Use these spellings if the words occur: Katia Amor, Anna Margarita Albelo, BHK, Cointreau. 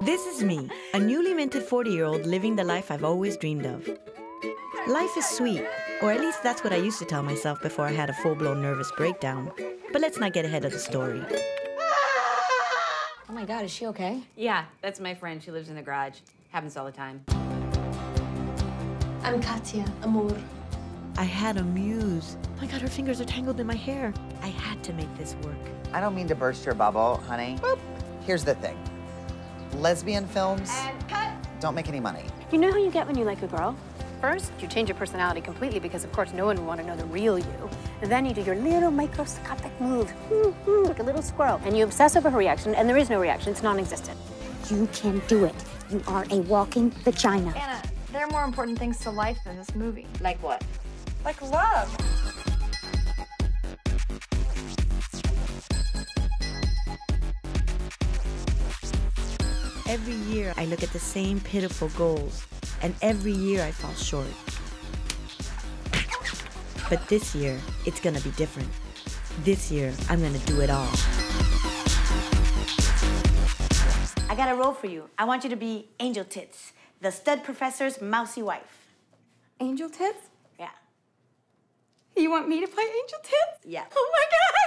This is me, a newly minted 40-year-old living the life I've always dreamed of. Life is sweet, or at least that's what I used to tell myself before I had a full-blown nervous breakdown. But let's not get ahead of the story. Oh my God, is she okay? Yeah, that's my friend. She lives in the garage. Happens all the time. I'm Katia Amor. I had a muse. Oh my God, her fingers are tangled in my hair. I had to make this work. I don't mean to burst your bubble, honey. Boop. Here's the thing. Lesbian films don't make any money. You know who you get when you like a girl? First, you change your personality completely because, of course, no one will want to know the real you. And then you do your little microscopic move, like a little squirrel. And you obsess over her reaction, and there is no reaction. It's non-existent. You can do it. You are a walking vagina. Anna, there are more important things to life than this movie. Like what? Like love. Every year, I look at the same pitiful goals, and every year I fall short. But this year, it's gonna be different. This year, I'm gonna do it all. I got a role for you. I want you to be Angel Tits, the stud professor's mousy wife. Angel Tits? Yeah. You want me to play Angel Tits? Yeah. Oh my God!